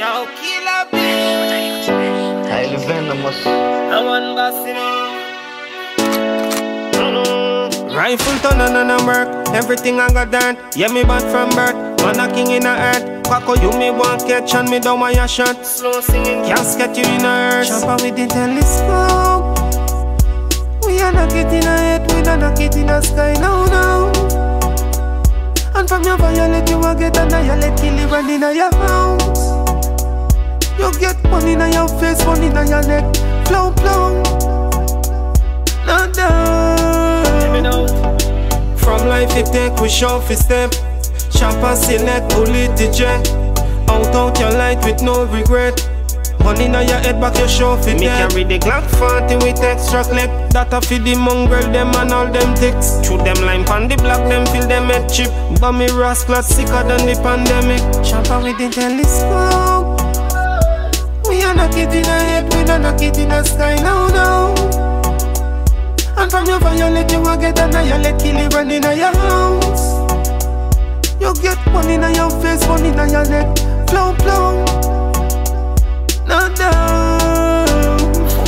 Yo, killer bitch. Highly venomous. I'm on Bassino. Rifle turn on and work. Everything I got done. Yeah, me bad from birth. Man a king in a earth. Quacko, you me want catch and me down my your shirt. Slow singing, casket you in a earth. Chopper with the telescope. We are not getting a head, we are not getting a sky now, now. And from your violet you will get annihilate, kill you run in your house. You get one in your face, one in your neck. Flow, flow. Not down. From life it take we show for step. Chopper select, bullet the jet. Out your light with no regret. Money now your head back your show fit. Me carry the Glock 40 with extra clip. That a feed the mongrel them and all them ticks. Through them line pan the block them fill them head chip. But me rascal sicker than the pandemic. Chopper with the telescope. We are not getting a head, we are not getting a sky now, now. And from your violet you will get annihilate, kill you run in your house. You get one in your face, one in your neck. Flow, flow. Not down.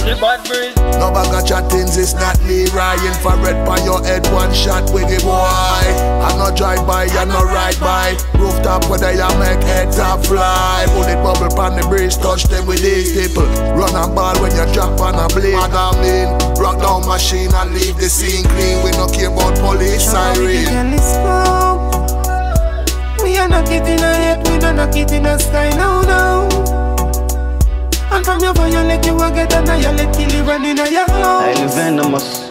The bad breeze. No bag of chattings, it's not Leroy. Infrared by your head, one shot with the boy. I'm not drive by, I'm not ride by. Rooftop whether you make head top fly. Bullet bubble pan the breeze, touch them with these staple. Run and ball when you drop on a blade. I mean, rock down machine and leave the scene clean. We no care about police siren. We are not getting a head, we are not getting a sky now, now. And from your violet you will get annihilate, kill you run in your house. Highly venomous.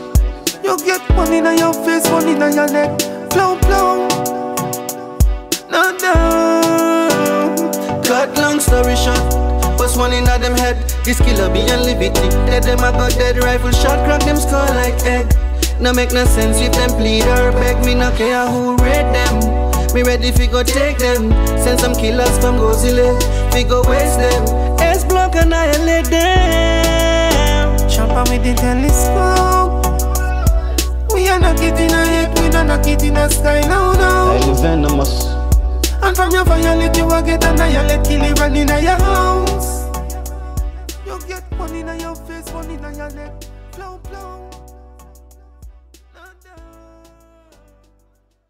You get one in your face, one in your neck. Flow, flow. Not down. Cut long story short, first one in them head. This killer be on liberty. Let them have a dead rifle shot, crack them skull like egg. No make no sense if them plead or beg. Me no care who raid them. Me ready fi go take them. Send some killers from Gozile. Fi go waste them. S-block annihilate them. Chopper with the telescope. We are not getting a head, we are not getting a sky now, now. Highly venomous. And from your violet you will get annihilate, kill you run in your house. You get one in your face, one in your neck. Blow, blow.